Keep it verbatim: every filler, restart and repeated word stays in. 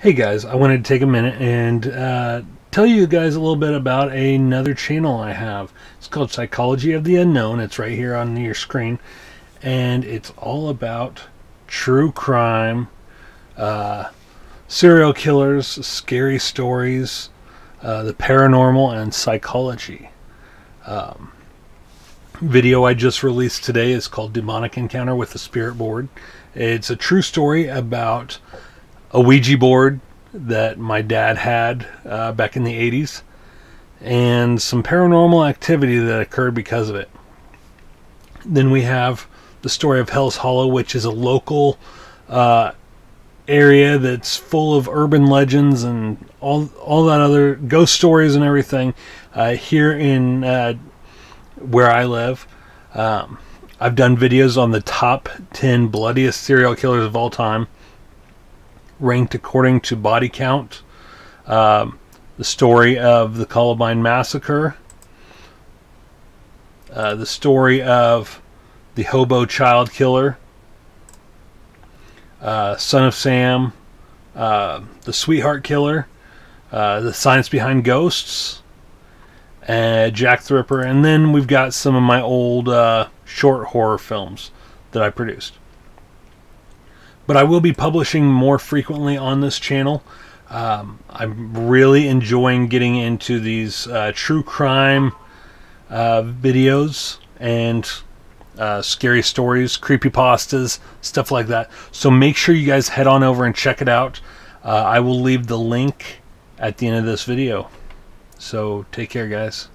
Hey guys, I wanted to take a minute and uh, tell you guys a little bit about another channel I have. It's called Psychology of the Unknown. It's right here on your screen. And it's all about true crime, uh, serial killers, scary stories, uh, the paranormal, and psychology. Um, video I just released today is called Demonic Encounter with the Spirit Board. It's a true story about a Ouija board that my dad had uh, back in the eighties and some paranormal activity that occurred because of it. Then we have the story of Hell's Hollow, which is a local uh, area that's full of urban legends and all, all that other ghost stories and everything uh, here in uh, where I live. Um, I've done videos on the top ten bloodiest serial killers of all time, ranked according to body count, um, the story of the Columbine massacre, uh, the story of the hobo child killer, uh, Son of Sam, uh, the sweetheart killer, uh, the science behind ghosts, and Jack the Ripper, and then we've got some of my old uh, short horror films that I produced. But I will be publishing more frequently on this channel. Um, I'm really enjoying getting into these uh, true crime uh, videos and uh, scary stories, creepy pastas, stuff like that. So make sure you guys head on over and check it out. Uh, I will leave the link at the end of this video. So take care, guys.